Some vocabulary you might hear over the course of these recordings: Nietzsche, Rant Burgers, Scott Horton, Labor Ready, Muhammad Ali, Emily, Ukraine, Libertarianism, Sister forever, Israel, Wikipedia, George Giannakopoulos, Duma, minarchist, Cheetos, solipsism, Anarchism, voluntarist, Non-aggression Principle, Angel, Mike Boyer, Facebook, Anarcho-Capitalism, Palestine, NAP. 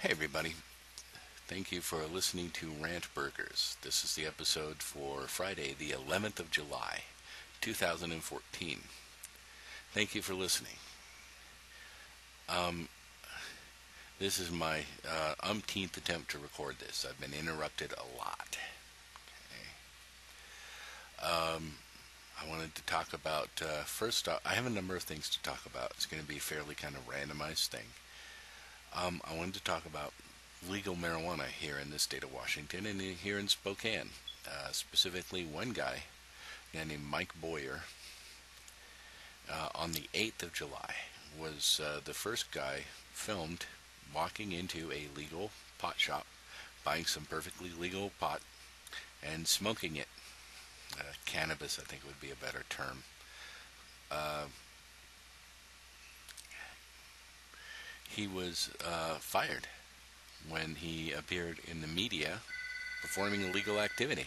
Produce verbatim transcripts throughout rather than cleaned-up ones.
Hey everybody, thank you for listening to Rant Burgers. This is the episode for Friday the eleventh of July, two thousand fourteen. Thank you for listening. Um, this is my uh, umpteenth attempt to record this. I've been interrupted a lot. Okay. Um, I wanted to talk about, uh, first off, I have a number of things to talk about. It's going to be a fairly kind of randomized thing. Um, I wanted to talk about legal marijuana here in the state of Washington and here in Spokane. Uh, specifically, one guy, a guy named Mike Boyer, uh, on the eighth of July, was uh, the first guy filmed walking into a legal pot shop, buying some perfectly legal pot, and smoking it. Uh, cannabis, I think, would be a better term. Uh, He was uh, fired when he appeared in the media performing illegal activity.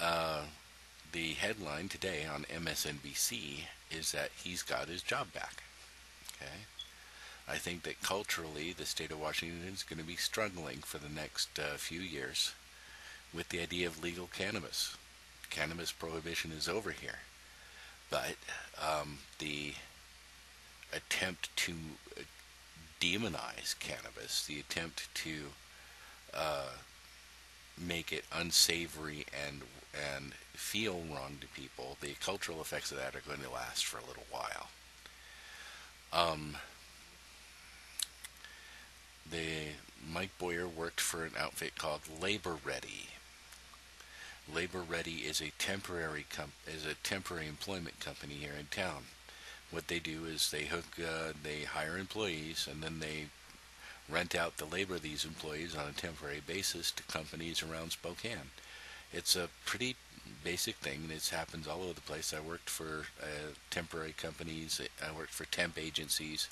Uh, the headline today on M S N B C is that he's got his job back. Okay, I think that culturally the state of Washington is going to be struggling for the next uh, few years with the idea of legal cannabis. Cannabis prohibition is over here, but um, the attempt to demonize cannabis, the attempt to uh, make it unsavory and and feel wrong to people, the cultural effects of that are going to last for a little while. Um, the Mike Boyer worked for an outfit called Labor Ready. Labor Ready is a temporary com- is a temporary employment company here in town. What they do is they hook, uh, they hire employees, and then they rent out the labor of these employees on a temporary basis to companies around Spokane. It's a pretty basic thing. It happens all over the place. I worked for uh, temporary companies. I worked for temp agencies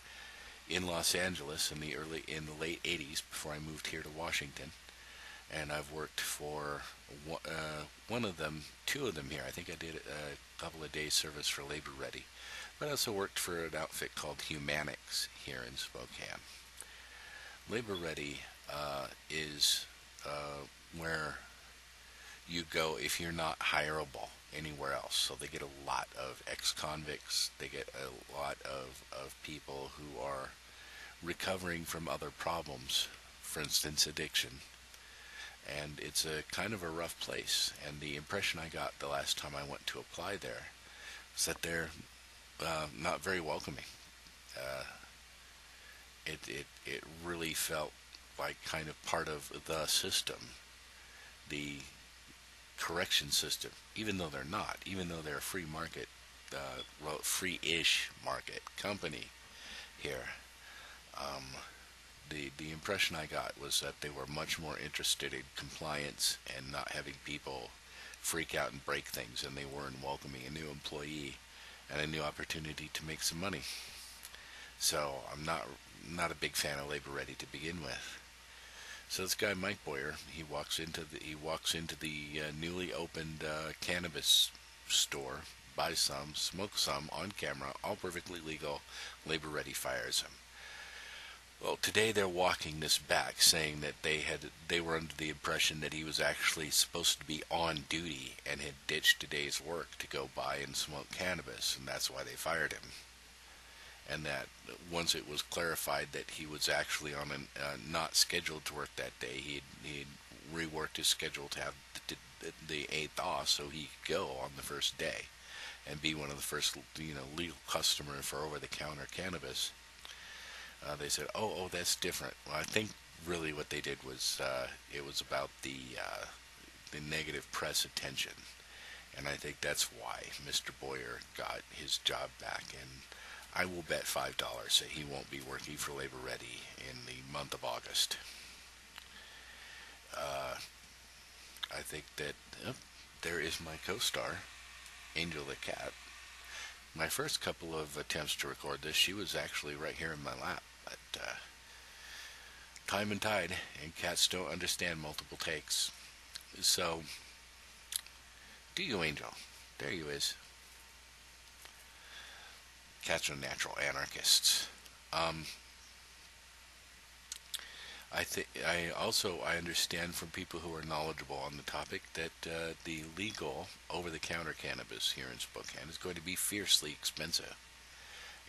in Los Angeles in the early, in the late eighties before I moved here to Washington. And I've worked for one, uh, one of them, two of them here. I think I did a couple of days service for Labor Ready. But I also worked for an outfit called Humanix here in Spokane. Labor Ready uh, is uh, where you go if you're not hireable anywhere else. So they get a lot of ex-convicts. They get a lot of, of people who are recovering from other problems, for instance, addiction. And it's a kind of a rough place. And the impression I got the last time I went to apply there was that they're uh, not very welcoming. Uh, it it it really felt like kind of part of the system, the correction system. Even though they're not, even though they're a free market, uh, well, free-ish market company here. Um, The, the impression I got was that they were much more interested in compliance and not having people freak out and break things than they were in welcoming a new employee and a new opportunity to make some money. So I'm not not a big fan of Labor Ready to begin with. So this guy Mike Boyer, he walks into the he walks into the uh, newly opened uh, cannabis store, buys some, smokes some on camera, all perfectly legal. Labor Ready fires him. Well, today they're walking this back, saying that they had they were under the impression that he was actually supposed to be on duty and had ditched today's work to go buy and smoke cannabis, and that's why they fired him. And that once it was clarified that he was actually on an, uh, not scheduled to work that day, he he reworked his schedule to have the, the, the eighth off so he could go on the first day and be one of the first, you know, legal customer for over-the-counter cannabis. Uh, they said, oh, oh, that's different. Well, I think really what they did was uh, it was about the uh, the negative press attention. And I think that's why Mister Boyer got his job back. And I will bet five dollars that he won't be working for Labor Ready in the month of August. Uh, I think that oh, there is my co-star, Angel the Cat. My first couple of attempts to record this, she was actually right here in my lap. But uh, time and tide, and cats don't understand multiple takes. So, do you, Angel? There you is. Cats are natural anarchists. Um, I think I also I understand from people who are knowledgeable on the topic that uh, the legal over-the-counter cannabis here in Spokane is going to be fiercely expensive.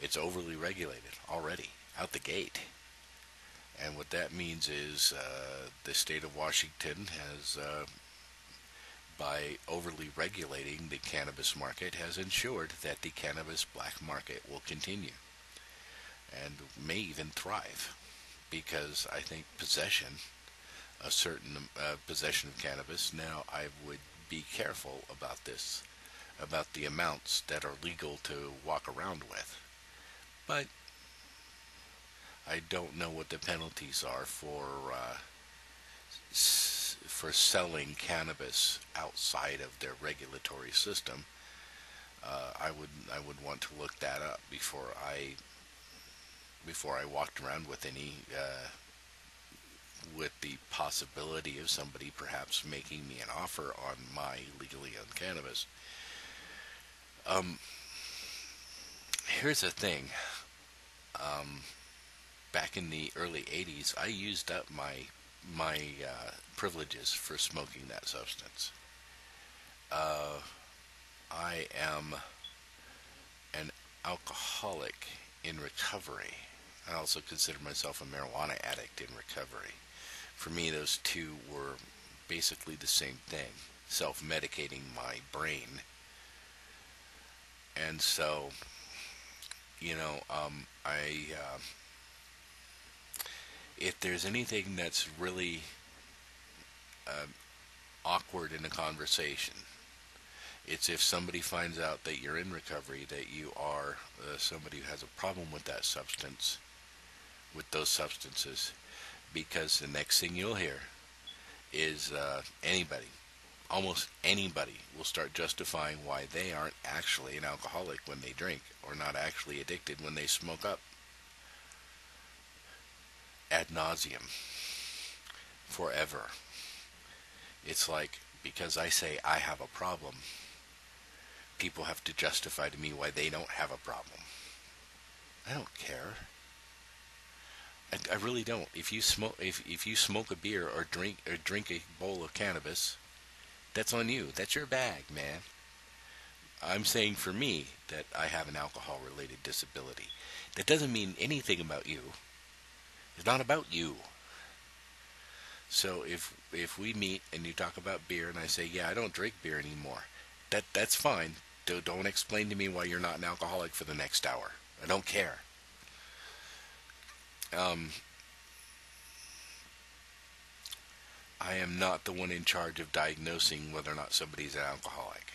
It's overly regulated already out the gate, and what that means is uh, the state of Washington has, uh, by overly regulating the cannabis market, has ensured that the cannabis black market will continue and may even thrive. Because I think possession, a certain uh, possession of cannabis, now I would be careful about this, about the amounts that are legal to walk around with. But I don't know what the penalties are for uh, s for selling cannabis outside of their regulatory system. Uh, I would I would want to look that up before I. before I walked around with any, uh, with the possibility of somebody perhaps making me an offer on my legally owned cannabis. Um, here's the thing. Um, back in the early eighties, I used up my, my, uh, privileges for smoking that substance. Uh, I am an alcoholic in recovery. I also consider myself a marijuana addict in recovery. For me, those two were basically the same thing, self-medicating my brain. And so, you know, um, I, uh, if there's anything that's really uh, awkward in a conversation, it's if somebody finds out that you're in recovery, that you are uh, somebody who has a problem with that substance, with those substances, because the next thing you'll hear is uh, anybody, almost anybody, will start justifying why they aren't actually an alcoholic when they drink, or not actually addicted when they smoke up. Ad nauseum. Forever. It's like, because I say I have a problem, people have to justify to me why they don't have a problem. I don't care. I, I really don't. If you smoke, if if you smoke a beer or drink or drink a bowl of cannabis, that's on you. That's your bag, man. I'm saying for me that I have an alcohol-related disability. That doesn't mean anything about you. It's not about you. So if if we meet and you talk about beer and I say, yeah, I don't drink beer anymore, That, that's fine. Don't, don't explain to me why you're not an alcoholic for the next hour. I don't care. Um, I am not the one in charge of diagnosing whether or not somebody's an alcoholic.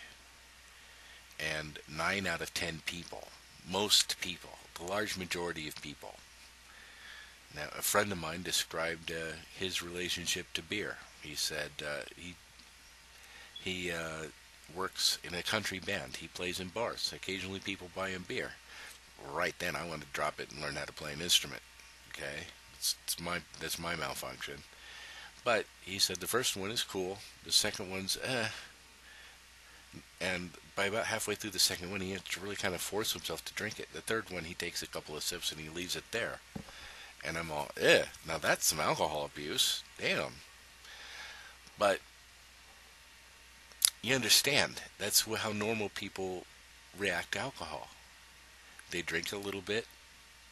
And nine out of ten people, most people, the large majority of people. Now, a friend of mine described uh, his relationship to beer. He said uh, he he. Uh, works in a country band. He plays in bars. Occasionally people buy him beer. Right then I want to drop it and learn how to play an instrument. Okay? It's, it's my, that's my malfunction. But he said the first one is cool. The second one's eh. And by about halfway through the second one, he has to really kind of force himself to drink it. The third one, he takes a couple of sips and he leaves it there. And I'm all, eh. Now that's some alcohol abuse. Damn. But you understand, that's how normal people react to alcohol. They drink a little bit,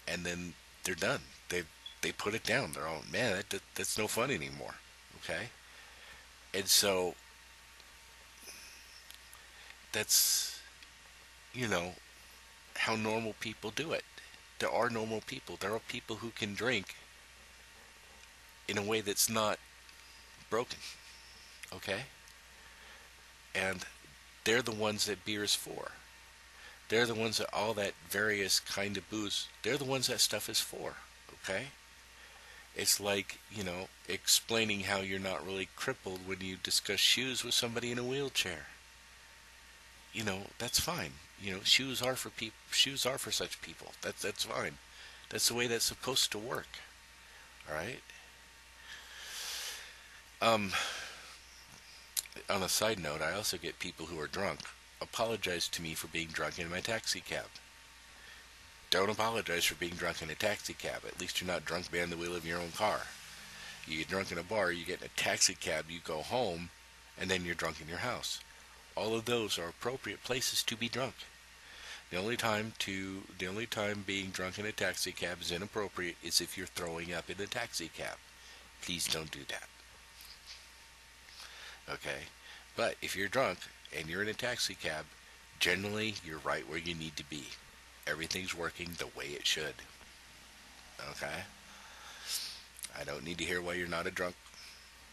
and then they're done. They they put it down. They're all, man, that, that, that's no fun anymore. Okay? And so, that's, you know, how normal people do it. There are normal people. There are people who can drink in a way that's not broken. Okay? And they're the ones that beer is for. They're the ones that all that various kind of booze, they're the ones that stuff is for, okay? It's like, you know, explaining how you're not really crippled when you discuss shoes with somebody in a wheelchair. You know, that's fine. You know, shoes are for people, shoes are for such people. That's, that's fine. That's the way that's supposed to work, all right? Um... On a side note, I also get people who are drunk apologize to me for being drunk in my taxi cab. Don't apologize for being drunk in a taxi cab. At least you're not drunk behind the wheel of your own car. You get drunk in a bar, you get in a taxi cab, you go home, and then you're drunk in your house. All of those are appropriate places to be drunk. The only time to the only time being drunk in a taxi cab is inappropriate is if you're throwing up in a taxi cab. Please don't do that. Okay? But if you're drunk and you're in a taxi cab, generally you're right where you need to be. Everything's working the way it should. Okay? I don't need to hear why you're not a drunk,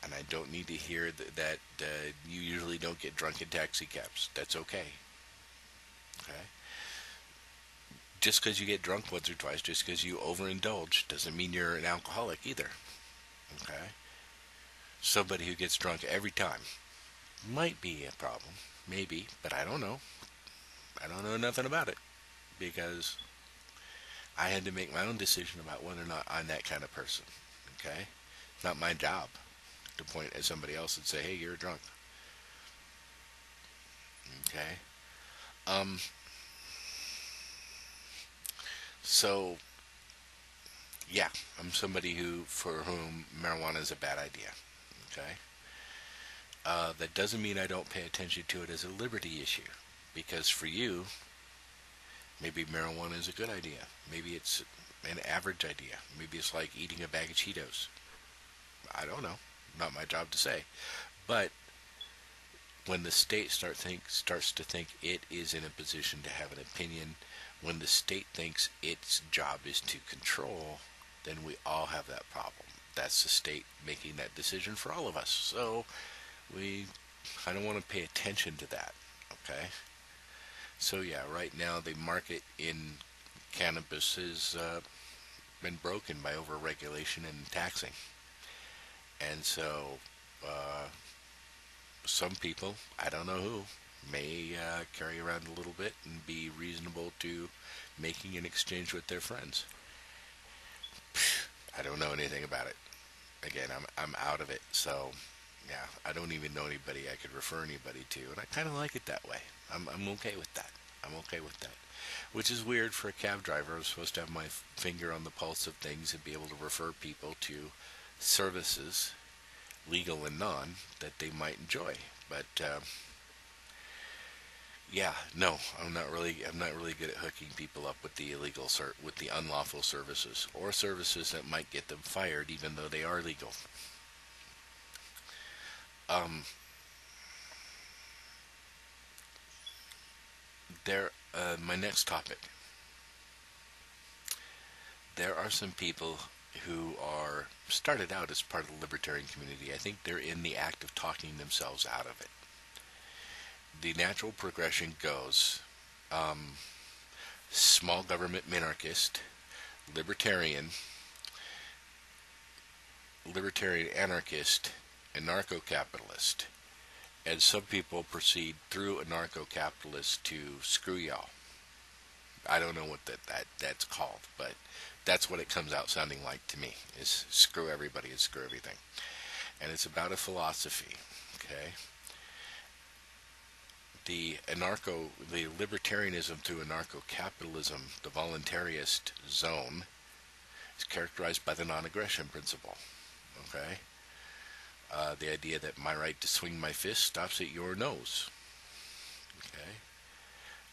and I don't need to hear th- that uh, you usually don't get drunk in taxi cabs. That's okay. Okay? Just because you get drunk once or twice, just because you overindulge, doesn't mean you're an alcoholic either. Okay? Somebody who gets drunk every time might be a problem. Maybe, but I don't know. I don't know nothing about it, because I had to make my own decision about whether or not I'm that kind of person. Okay? It's not my job to point at somebody else and say, hey, you're drunk. Okay? Um, so, yeah, I'm somebody who, for whom marijuana is a bad idea. Okay? Uh, that doesn't mean I don't pay attention to it as a liberty issue, because for you, maybe marijuana is a good idea. Maybe it's an average idea. Maybe it's like eating a bag of Cheetos. I don't know. Not my job to say. But when the state start think, starts to think it is in a position to have an opinion, when the state thinks its job is to control, then we all have that problem. That's the state making that decision for all of us. So we kind of want to pay attention to that. Okay? So yeah, right now the market in cannabis has uh, been broken by overregulation and taxing. And so, uh, some people, I don't know who, may uh, carry around a little bit and be reasonable to making an exchange with their friends. I don't know anything about it. Again, I'm I'm out of it, so yeah, I don't even know anybody I could refer anybody to, and I kind of like it that way. I'm I'm okay with that. I'm okay with that. Which is weird for a cab driver. I'm supposed to have my finger on the pulse of things and be able to refer people to services, legal and non, that they might enjoy. But uh, yeah, no, I'm not really, I'm not really good at hooking people up with the illegal, ser- with the unlawful services, or services that might get them fired, even though they are legal. Um, there, uh, my next topic. There are some people who are started out as part of the libertarian community. I think they're in the act of talking themselves out of it. The natural progression goes um, small government minarchist, libertarian, libertarian anarchist, anarcho-capitalist, and some people proceed through anarcho-capitalist to screw y'all. I don't know what that, that that's called, but that's what it comes out sounding like to me, is screw everybody and screw everything. And it's about a philosophy, okay? The anarcho, the libertarianism through anarcho-capitalism, the voluntarist zone, is characterized by the non-aggression principle, okay? Uh, the idea that my right to swing my fist stops at your nose, okay?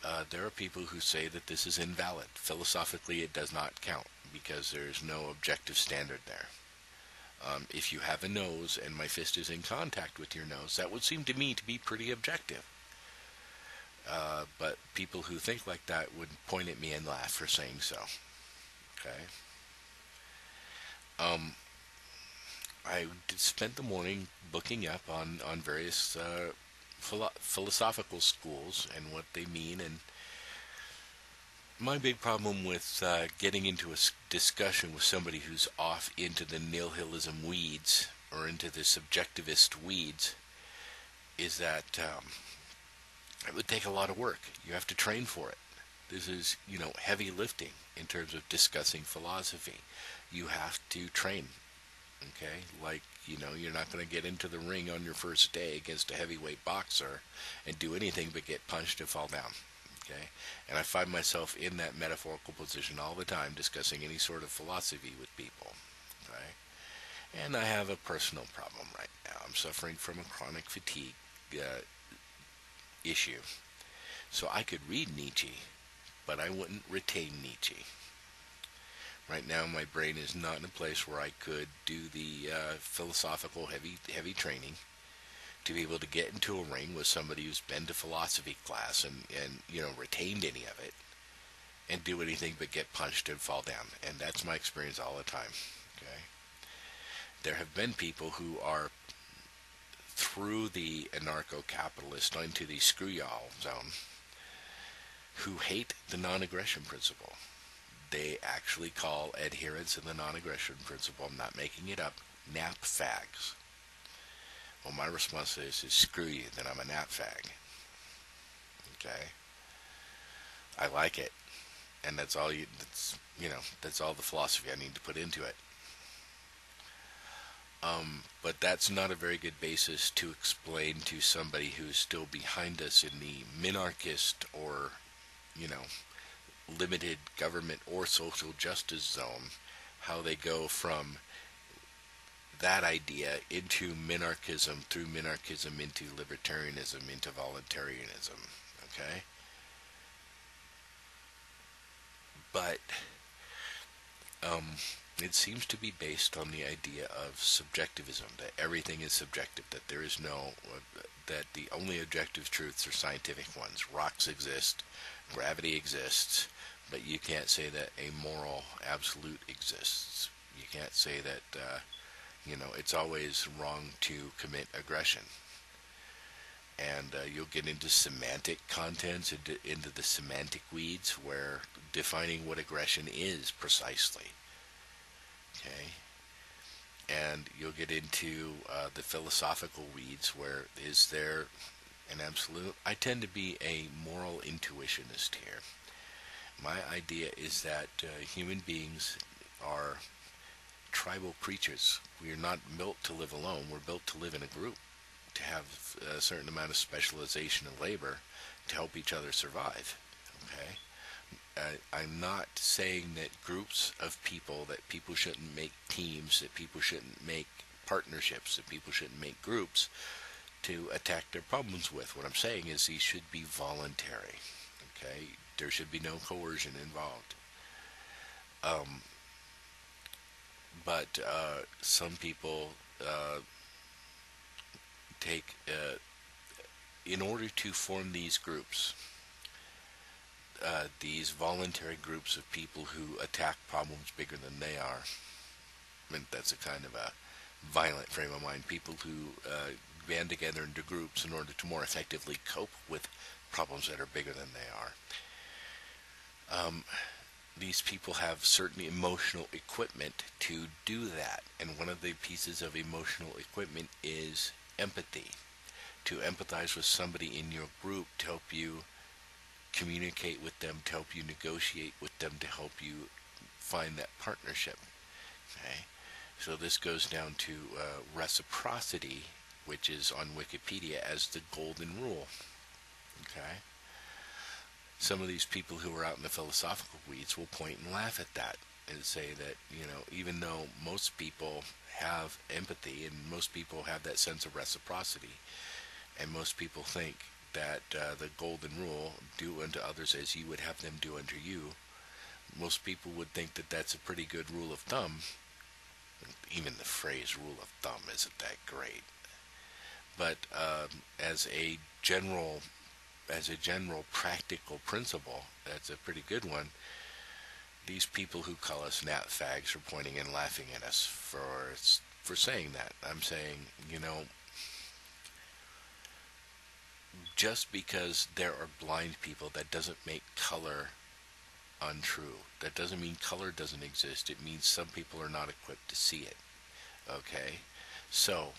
Uh, there are people who say that this is invalid. Philosophically, it does not count because there's no objective standard there. Um, if you have a nose and my fist is in contact with your nose, that would seem to me to be pretty objective. Uh, but people who think like that would point at me and laugh for saying so. Okay. Um, I spent the morning booking up on, on various uh, Philo- philosophical schools and what they mean, and my big problem with uh, getting into a discussion with somebody who's off into the nihilism weeds or into the subjectivist weeds is that um, it would take a lot of work. You have to train for it. This is, you know, heavy lifting in terms of discussing philosophy. You have to train. Okay, like, you know, you're not going to get into the ring on your first day against a heavyweight boxer and do anything but get punched and fall down. Okay, and I find myself in that metaphorical position all the time discussing any sort of philosophy with people. Okay, And I have a personal problem right now. I'm suffering from a chronic fatigue uh, issue. So I could read Nietzsche, but I wouldn't retain Nietzsche. Right now my brain is not in a place where I could do the uh, philosophical heavy heavy training to be able to get into a ring with somebody who's been to philosophy class and, and you know, retained any of it and do anything but get punched and fall down. And that's my experience all the time. Okay. There have been people who are through the anarcho-capitalist into the screw y'all zone who hate the non-aggression principle. They actually call adherence in the non-aggression principle, I'm not making it up, N A P fags. Well, my response to this is screw you, then I'm a N A P fag. Okay? I like it. And that's all you, that's, you know, that's all the philosophy I need to put into it. Um, but that's not a very good basis to explain to somebody who's still behind us in the minarchist or, you know, limited government or social justice zone, how they go from that idea into minarchism, through minarchism into libertarianism, into voluntarism, okay? But um, it seems to be based on the idea of subjectivism, that everything is subjective, that there is no, that the only objective truths are scientific ones. Rocks exist, gravity exists, but you can't say that a moral absolute exists. You can't say that, uh, you know, it's always wrong to commit aggression. And uh, you'll get into semantic contents, into, into the semantic weeds, where defining what aggression is precisely. Okay? And you'll get into uh, the philosophical weeds, where is there an absolute? I tend to be a moral intuitionist here. My idea is that uh, human beings are tribal creatures. We are not built to live alone. We're built to live in a group, to have a certain amount of specialization and labor to help each other survive. Okay, uh, I'm not saying that groups of people, that people shouldn't make teams, that people shouldn't make partnerships, that people shouldn't make groups to attack their problems with. What I'm saying is these should be voluntary. Okay, there should be no coercion involved. Um. But uh, some people uh, take, uh, in order to form these groups, uh, these voluntary groups of people who attack problems bigger than they are. I mean, that's a kind of a violent frame of mind. People who uh, band together into groups in order to more effectively cope with problems that are bigger than they are. Um, These people have certain emotional equipment to do that. And one of the pieces of emotional equipment is empathy. To empathize with somebody in your group, to help you communicate with them, to help you negotiate with them, to help you find that partnership. Okay? So this goes down to uh, reciprocity, which is on Wikipedia as the golden rule. Okay? Some of these people who are out in the philosophical weeds will point and laugh at that and say that, you know, even though most people have empathy and most people have that sense of reciprocity, and most people think that uh, the golden rule, do unto others as you would have them do unto you, most people would think that that's a pretty good rule of thumb. Even the phrase rule of thumb isn't that great. But um, as a general as a general practical principle, that's a pretty good one. These people who call us N A P fags are pointing and laughing at us for for saying that. I'm saying, you know, just because there are blind people, that doesn't make color untrue. That doesn't mean color doesn't exist. It means some people are not equipped to see it. Okay? So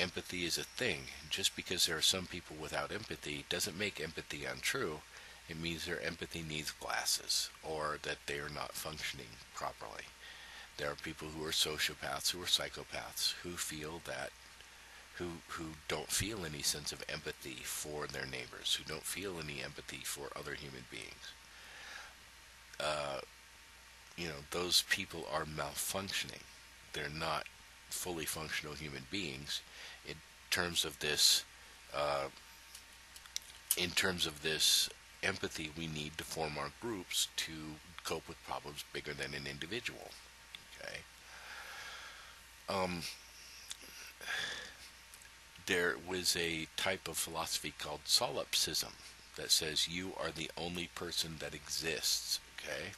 empathy is a thing. Just because there are some people without empathy doesn't make empathy untrue. It means their empathy needs glasses, or that they are not functioning properly. There are people who are sociopaths, who are psychopaths, who feel that, who who don't feel any sense of empathy for their neighbors, who don't feel any empathy for other human beings. Uh, you know, those people are malfunctioning. They're not fully functional human beings in terms of this uh, in terms of this empathy we need to form our groups to cope with problems bigger than an individual. Okay. Um, there was a type of philosophy called solipsism that says you are the only person that exists. Okay.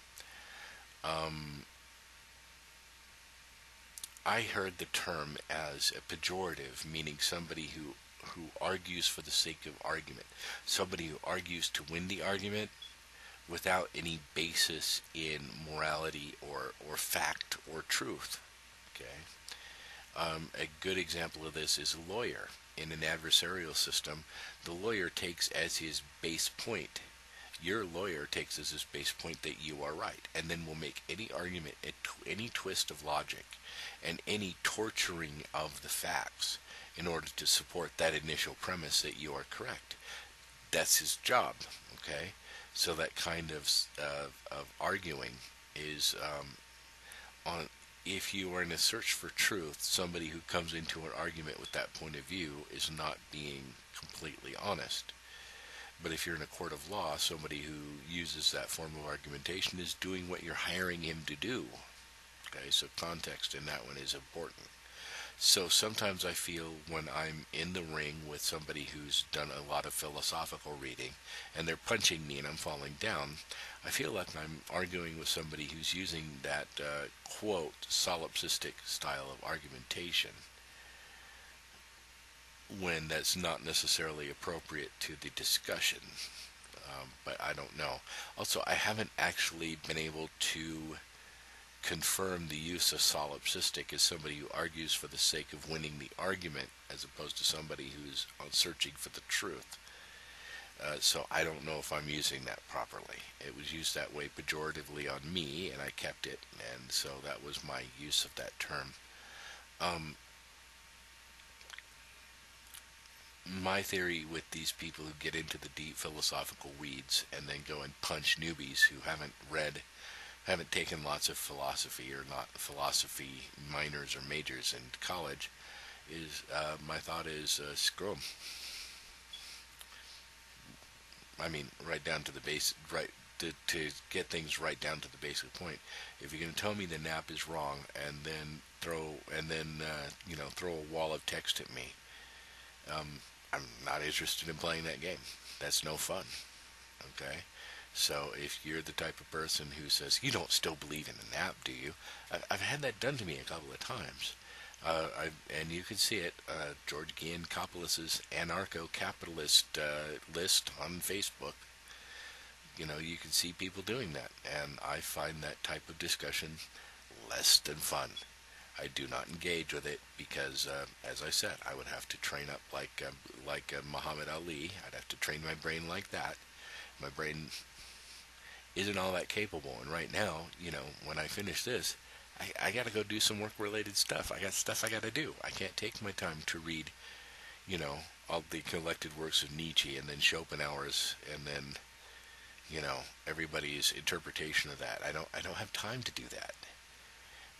Um, I heard the term as a pejorative, meaning somebody who who argues for the sake of argument, somebody who argues to win the argument without any basis in morality or, or fact or truth. Okay. Um, a good example of this is a lawyer. In an adversarial system, the lawyer takes as his base point, your lawyer takes as his base point that you are right, and then will make any argument, any twist of logic, and any torturing of the facts in order to support that initial premise that you are correct. That's his job, okay? So that kind of uh, of arguing is um, on. If you are in a search for truth, somebody who comes into an argument with that point of view is not being completely honest. But if you're in a court of law, somebody who uses that form of argumentation is doing what you're hiring him to do. Okay, so context in that one is important. So sometimes I feel when I'm in the ring with somebody who's done a lot of philosophical reading and they're punching me and I'm falling down, I feel like I'm arguing with somebody who's using that, uh, quote, solipsistic style of argumentation, when that's not necessarily appropriate to the discussion. Um, but I don't know. Also, I haven't actually been able to confirm the use of solipsistic as somebody who argues for the sake of winning the argument as opposed to somebody who's on searching for the truth. Uh, so I don't know if I'm using that properly. It was used that way pejoratively on me, and I kept it, and so that was my use of that term. Um, My theory with these people who get into the deep philosophical weeds and then go and punch newbies who haven't read, haven't taken lots of philosophy or not philosophy minors or majors in college, is uh, my thought is uh, screw 'em. I mean, right down to the base, right to, to get things right down to the basic point. If you're going to tell me the N A P is wrong and then throw and then uh, you know throw a wall of text at me, Um, I'm not interested in playing that game. That's no fun. Okay? So if you're the type of person who says, you don't still believe in the N A P, do you? I've, I've had that done to me a couple of times. Uh, I've, and you can see it, uh, George Giannakopoulos' Anarcho-Capitalist uh, list on Facebook. You know, you can see people doing that. And I find that type of discussion less than fun. I do not engage with it because, uh, as I said, I would have to train up like uh, like uh, Muhammad Ali. I'd have to train my brain like that. My brain isn't all that capable. And right now, you know, when I finish this, I, I got to go do some work-related stuff. I got stuff I got to do. I can't take my time to read, you know, all the collected works of Nietzsche and then Schopenhauer's and then, you know, everybody's interpretation of that. I don't. I don't have time to do that.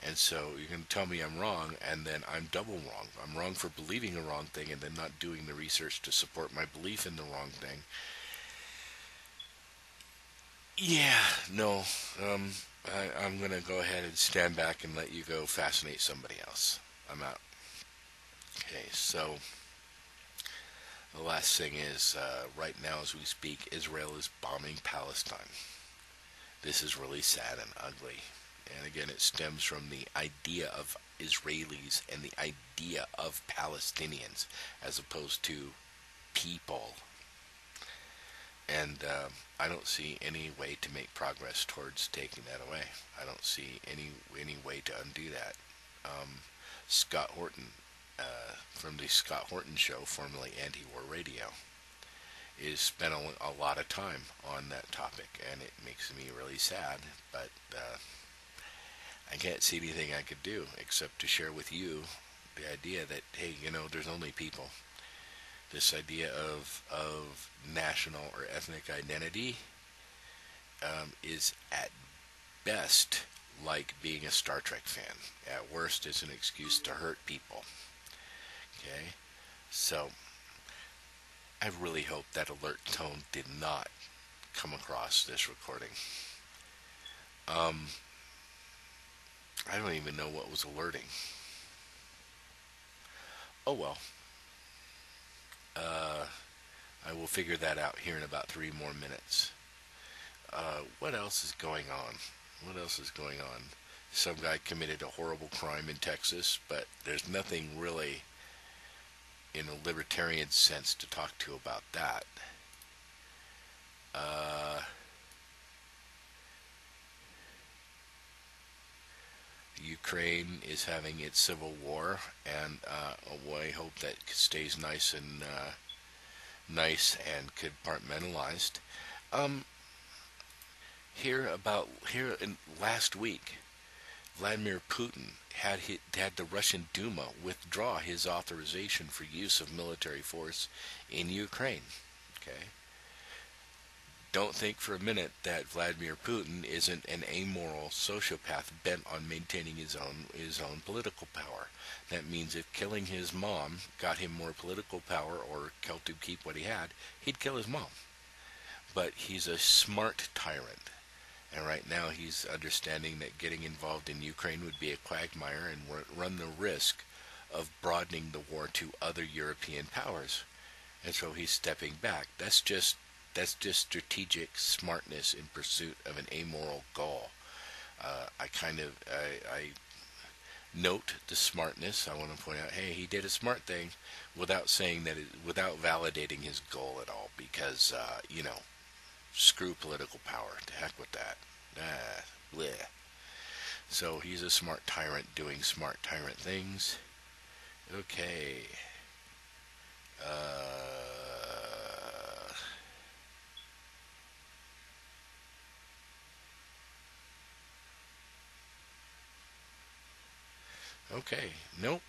And so you're going to tell me I'm wrong, and then I'm double wrong. I'm wrong for believing the wrong thing and then not doing the research to support my belief in the wrong thing. Yeah, no, um, I, I'm going to go ahead and stand back and let you go fascinate somebody else. I'm out. Okay, so the last thing is, uh, right now as we speak, Israel is bombing Palestine. This is really sad and ugly. And again, it stems from the idea of Israelis and the idea of Palestinians as opposed to people. And uh, I don't see any way to make progress towards taking that away. I don't see any any way to undo that. Um, Scott Horton, uh, from the Scott Horton Show, formerly Anti-War Radio, is spent a, a lot of time on that topic, and it makes me really sad, but Uh, I can't see anything I could do except to share with you the idea that, hey, you know, there's only people. This idea of of national or ethnic identity um, is at best like being a Star Trek fan. At worst, it's an excuse to hurt people. Okay? So, I really hope that alert tone did not come across this recording. Um, I don't even know what was alerting. Oh well. Uh, I will figure that out here in about three more minutes. Uh, what else is going on? What else is going on? Some guy committed a horrible crime in Texas, but there's nothing really in a libertarian sense to talk to about that. Uh, Ukraine is having its civil war, and uh, well, I hope that stays nice and uh, nice and compartmentalized. Um, here about here in last week, Vladimir Putin had hit, had the Russian Duma withdraw his authorization for use of military force in Ukraine. Okay. Don't think for a minute that Vladimir Putin isn't an amoral sociopath bent on maintaining his own his own political power. That means if killing his mom got him more political power or helped him keep what he had, he'd kill his mom. But he's a smart tyrant. And right now he's understanding that getting involved in Ukraine would be a quagmire and run the risk of broadening the war to other European powers. And so he's stepping back. That's just That's just strategic smartness in pursuit of an amoral goal. Uh, I kind of, I, I note the smartness. I want to point out, hey, he did a smart thing without saying that, it, without validating his goal at all, because, uh, you know, screw political power. To heck with that. Ah, bleh. So he's a smart tyrant doing smart tyrant things. Okay. Uh... Okay, nope.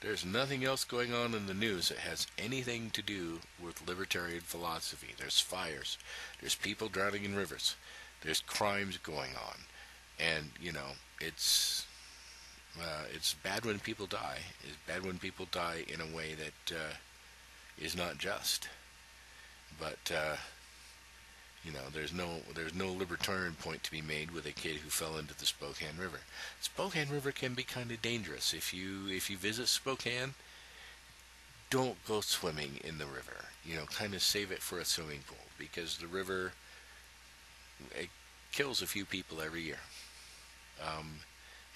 There's nothing else going on in the news that has anything to do with libertarian philosophy. There's fires. There's people drowning in rivers. There's crimes going on. And, you know, it's uh, it's bad when people die. It's bad when people die in a way that uh, is not just. But, uh, you know, there's no there's no libertarian point to be made with a kid who fell into the Spokane River. Spokane River can be kind of dangerous. If you if you visit Spokane, don't go swimming in the river. You know, kind of save it for a swimming pool, because the river, it kills a few people every year. Um,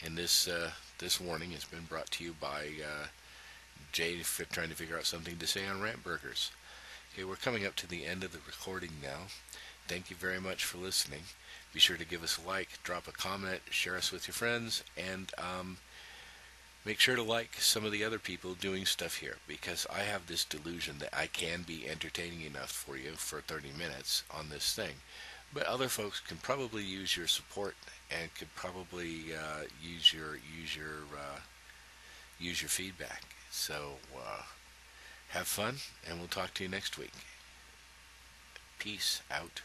and this uh, this warning has been brought to you by uh, Jay for trying to figure out something to say on Rant Burgers. Okay, we're coming up to the end of the recording now. Thank you very much for listening. Be sure to give us a like, drop a comment, share us with your friends, and um, make sure to like some of the other people doing stuff here, because I have this delusion that I can be entertaining enough for you for thirty minutes on this thing. But other folks can probably use your support and could probably uh, use your use your uh, use your feedback. So uh, have fun, and we'll talk to you next week. Peace out.